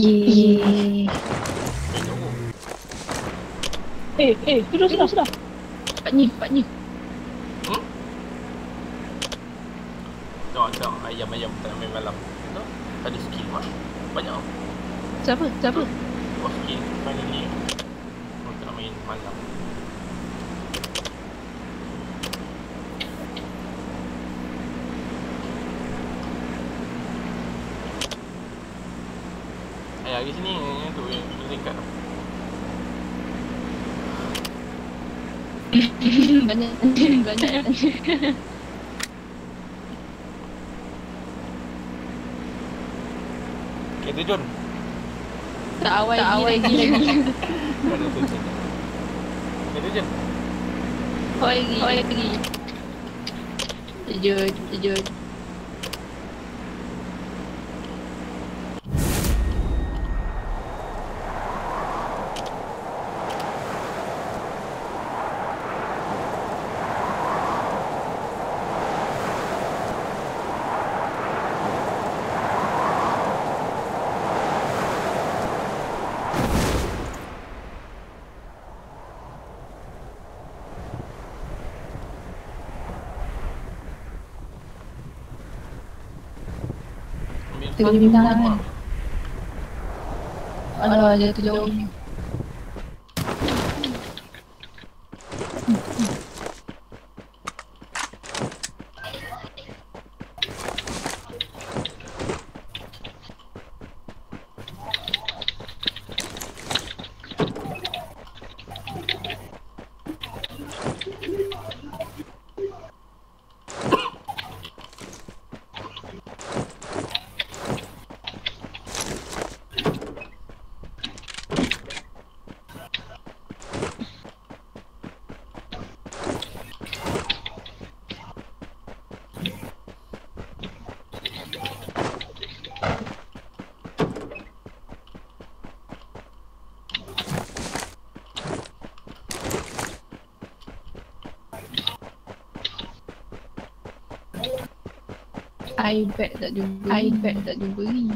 Duduk sudah. Pak Nyi. Tengok, ayam tak main malam. Tengok, ada skill mah. Banyak tau. Siapa? Oh, skill mana ni? Oh, tak main malam. Ayah, di sini tu yang tingkat tau. Banyak. Kita Jun. Tak awal lagi. Kita Jun. Awal lagi. Jun. Bintangan. Alah, jatuh jauh ni. I bet tak jumpa ni.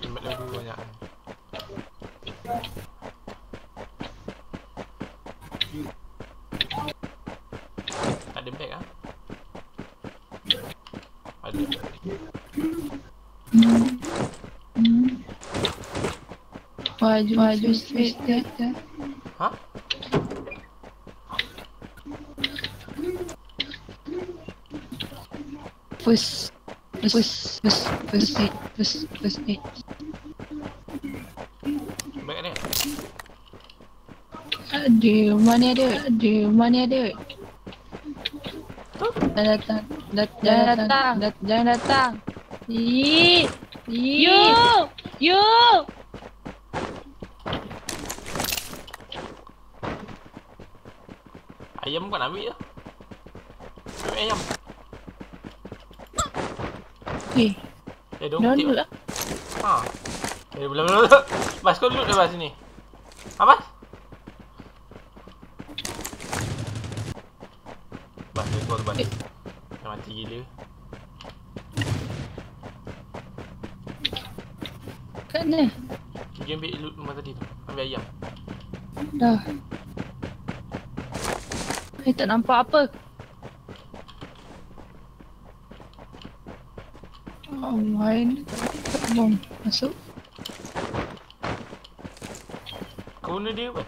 Tempat lagu banyak. Ada bag ah? Ada. Baju straight dia. Ha? First aid. Mana ada? Mana ada? Jangan datang. You. Ayam kau nak ambil ke? Ayam. Diorang duduk lah. Haa. Belum. Bas, kau duduk dah Bas sini. Ha, Bas? Bas, dia keluar Bas. Dah mati gila. Kat mana? Pergi ambil loot rumah tadi tu. Ambil ayam. Dah. Saya tak nampak apa. Oh my, bom masuk. Kau ni dia apa?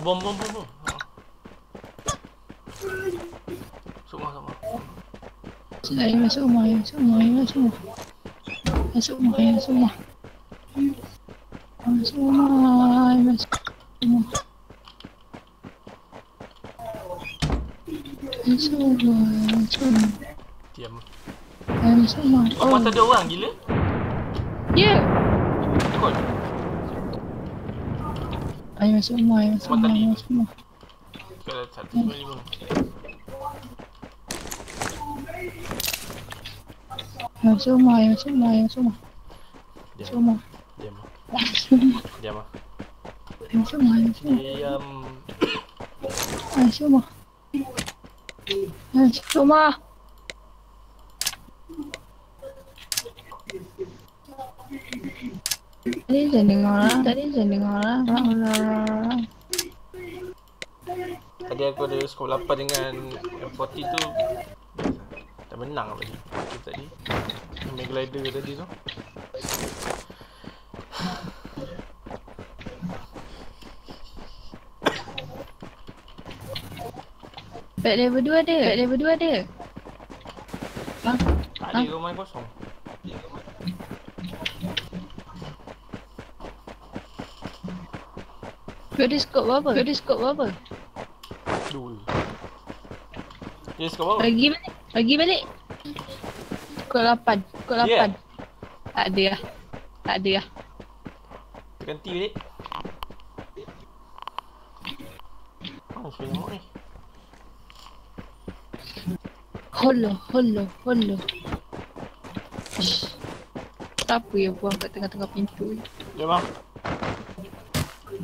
Bom. Semua. Masuk rumah. Diam. Masuk rumah. Oh, mata ada orang gila. Ya. Kau. Ayo masuk rumah. Kalau satu lagi bang. Masuk rumah. Diam. 秀吗？秀吗？Tadi sending orang. Tadi aku ada skor 8 dengan M40 tu. Tak menang apa ni tadi. Main glider tadi tu. Bad level 2 ada. Bang. Tadi rumah kosong. Kau ada skop berapa? Dua. Dia skop berapa? Lagi balik. Skop 8. Yeah. Tak ada lah. Ganti balik. Oh, sebenarnya ni. Holo. Siapa yang buang kat tengah-tengah pintu ni? Ya, bang.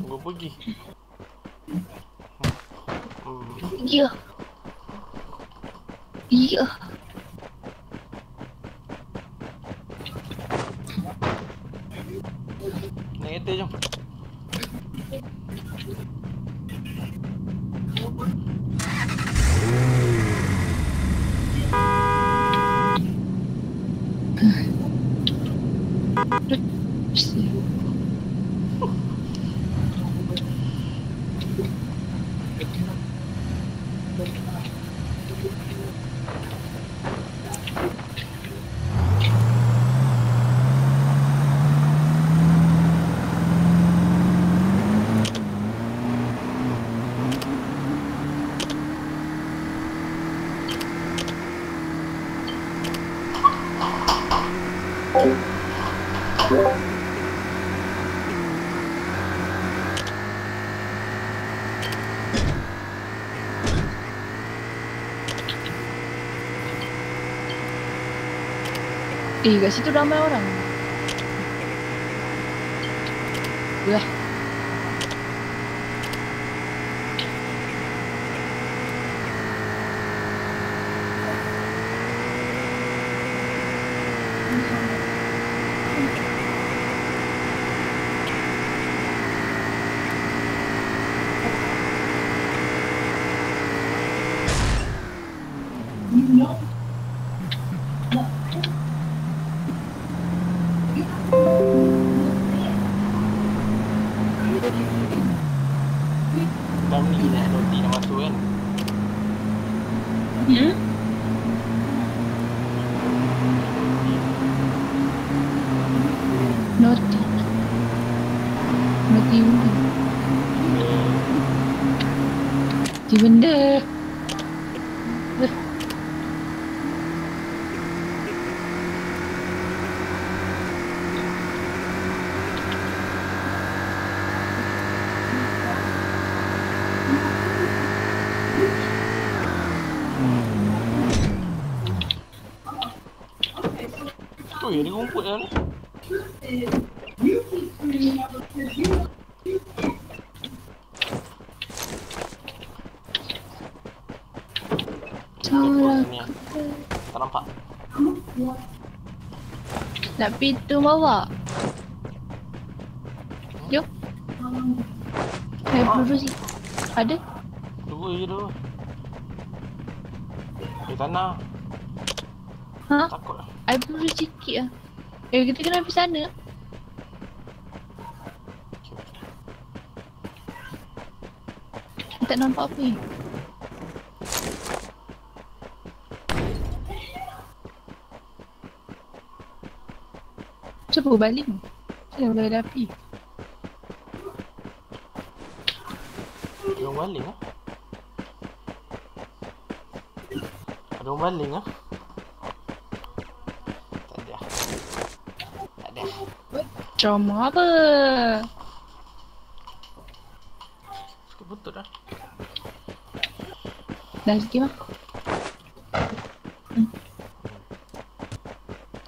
Gua pergi. Iya. Naik kereta jom. Kat situ ramai orang. Udah. Benda tu yang rumput dah ni. Nak pintu bawa. Jom. Saya peluru sini. Ada? Dua je dulu. Di tanah. Ha? Takut lah. Saya peluru sikit lah. Kita kena pergi sana. Tak nampak apa ni. Cuba balik. Saya boleh api. Ada orang baling lah. Tak ada. Macam apa? Suka betul dah. Dah sikit mah.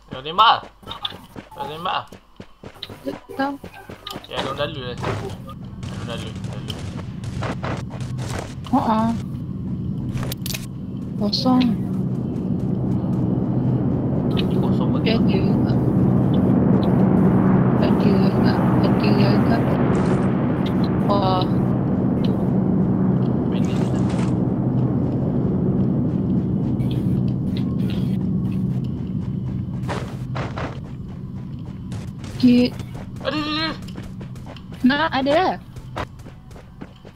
Dah tembak lah. Tembak lah. Tak tahu. Ya, ada orang lalu lah. Ada orang lalu. Kosong. Kosong bagian juga. Bagian enggak. Oh. Git. Aduh. Nah, ada.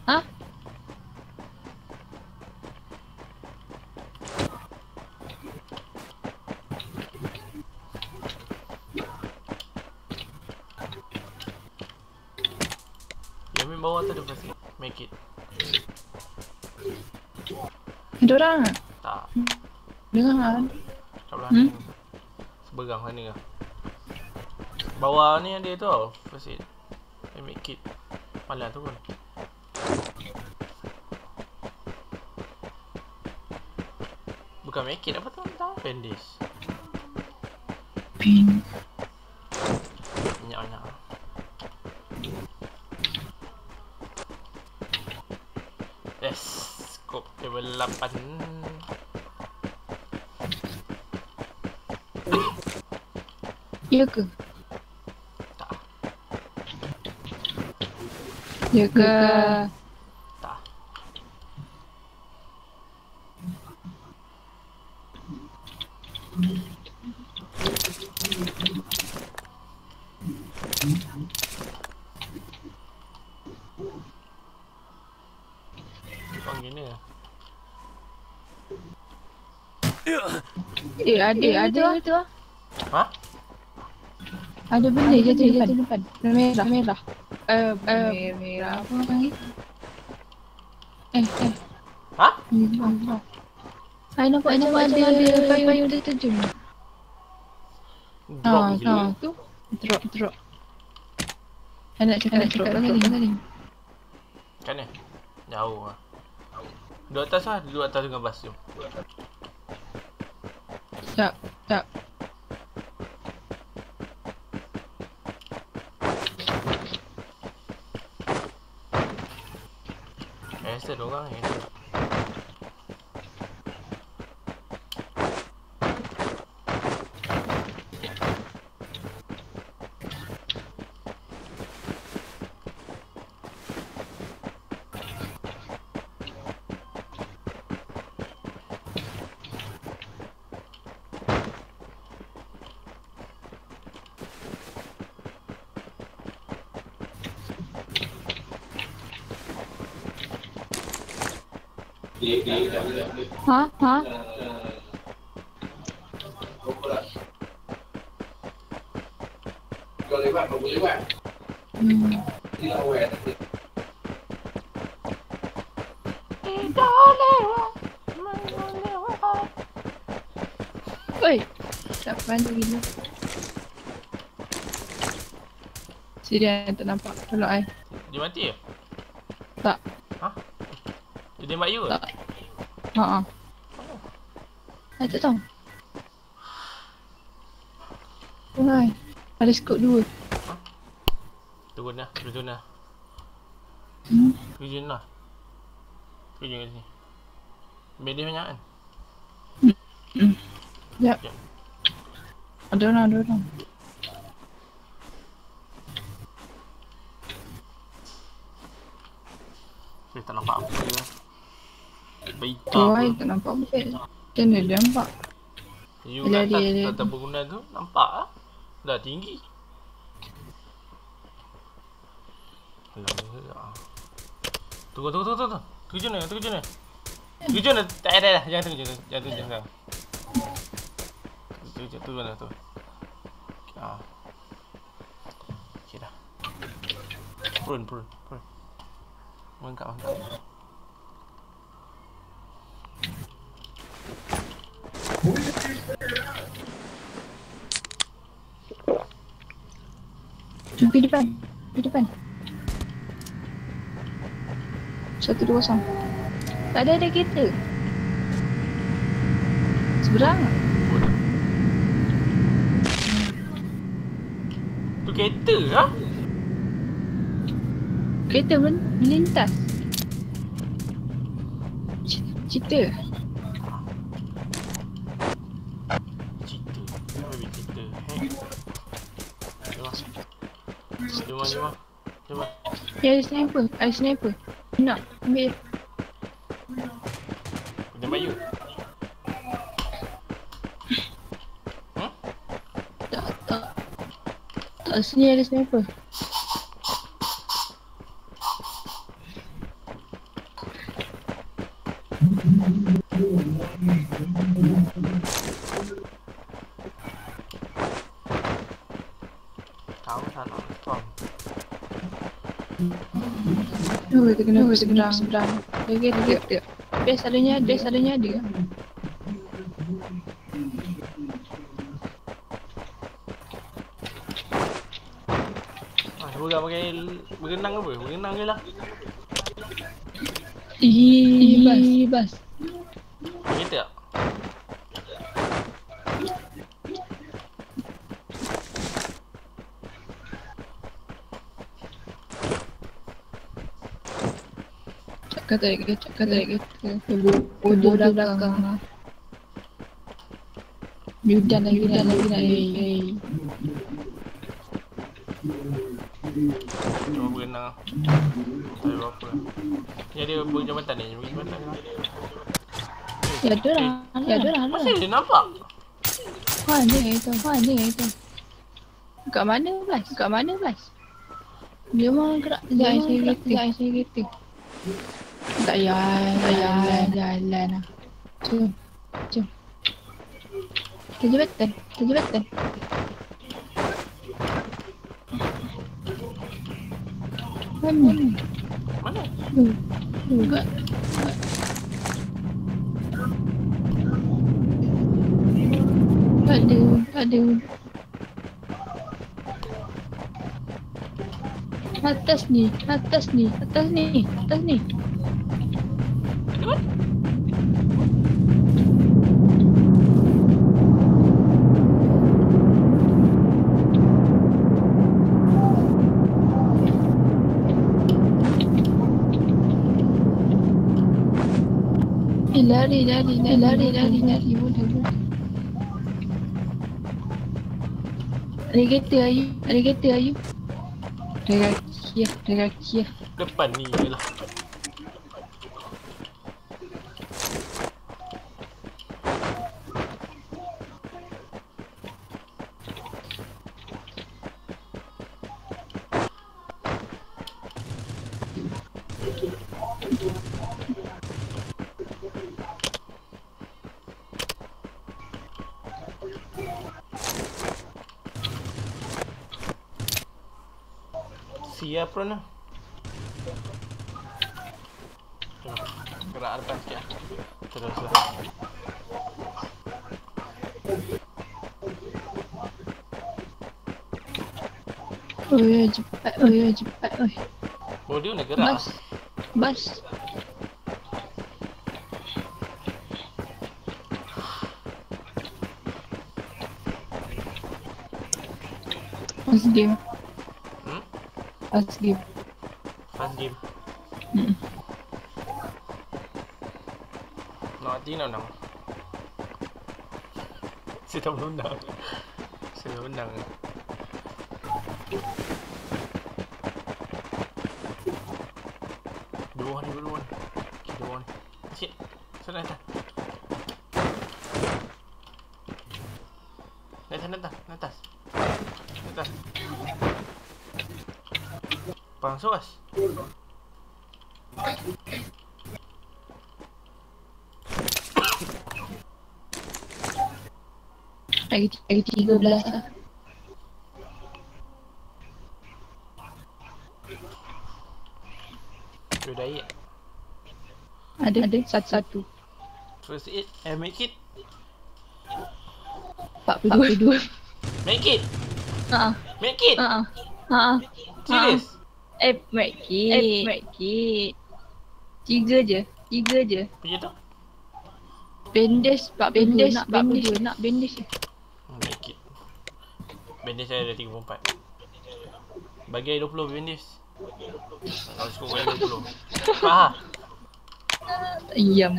Hah? Make it. Ada orang tak? Tak. Dengar kan? Kat belah ni. Seberang sana ke? Bawah ni ada tu tau. First aid. I make it. Malah tu pun. Bukan make it apa tu? Entah. Bandage. Pin. Minyak-minyak. Yes, scope level 8. Ya ke? Tak. Ya ke? Tak. Ada. Ha? Ada benda jatuh depan. Merah. Merah apa orang panggil? Ha? Saya nampak ada payung dia terjun. Drop tu. Drop. Saya nak cakap galing. Kan ni? Jauh lah. Duduk atas dengan bas tu. Sekejap. Rasa dorang ni. Ha? Kau lewat. Tidak aware. Tidak lewat. Oi, tak pandai gila. Si dia tak nampak kalau ai. Dia mati ke? Tak. Ha? Dia tembak you ke? Tak. Ha. Saya tak tahu. Hai. Ada skop 2. Turun dah. Turun dah. Turun kat sini. Bandit banyak kan? Sekejap. Ada orang. Saya tak nampak apa dia. Baik tak nampak betul. Macam mana dia nampak? You kata berguna tu nampak lah. Dah tinggi. Tunggu. Terjun ni. Terjun dah. Tak ada dah. Jangan terjun sekarang. Terjun dah tu. Okay dah. Prun. Mengangkat. Pergi depan. 120. Tak ada kereta. Seberang. Tu kereta lah. Kereta melintas. cerita. Cerita. Kenapa ambil cerita? Jom lah. Ya, ada sniper. Nak, ambil. Kena bayu. Tak, sini ada sniper. Seberang. Dia. Dress adanya ada. Semoga pakai berenang apa? Berenang je lah. Bas. Pakai tak? Kata-kata bodoh belakang. Bidan lagi. Cuma berenang. Tak ada apa. Ni ada buang jambatan ni. Ya ada lah. Masa dia nampak? Wah ni itu. Kat mana Blas? Dia memang gerak. Jangan saya kereta. Tak jalan lah. Jom. Kerja betul. Mana? Buat. Tak ada. Atas ni. Lari. Ada kereta ayu. Ada kaki. Depan ni lah. Apron lah. Gerak depan sikit. Teruslah. Oh ya cepat. Bodi nak gerak. Bas. Fast game. Nak hati nak menang. Saya tak menang. Dua orang. Asyik. Sana atas. Bang soas. Lagi 13 lah. Sudah. Ada satu. First aid, make it. 42. Make it. Serius. App Medkit. Tiga je. Pergi tu? Bandage. Medkit. Bandage saya ada 34. Bagi saya 20 bandage. Kalau cukup saya 20. Faham? ayam.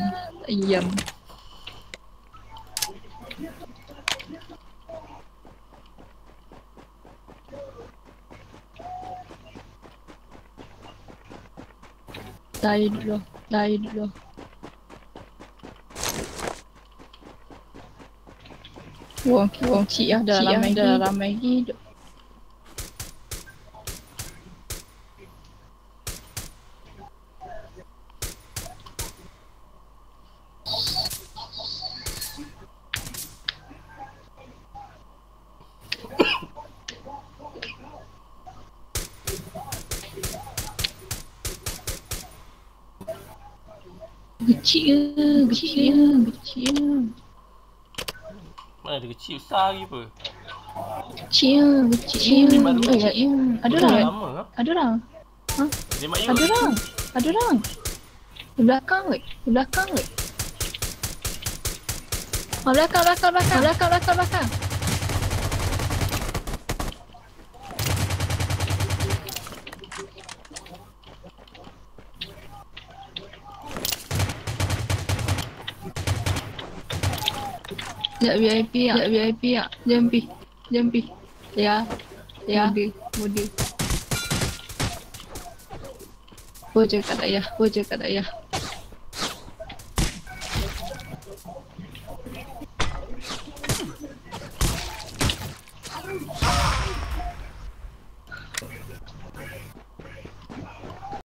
Tahi dulu, Wong cik ah dah lama lagi. Kecil. Mana ada kecil besar lagi apa? Kecil. Ada orang. Di belakang weh. Belakang. Jap VIP ah. Jumpi. Ya. Mudi. Bocor kat ayah.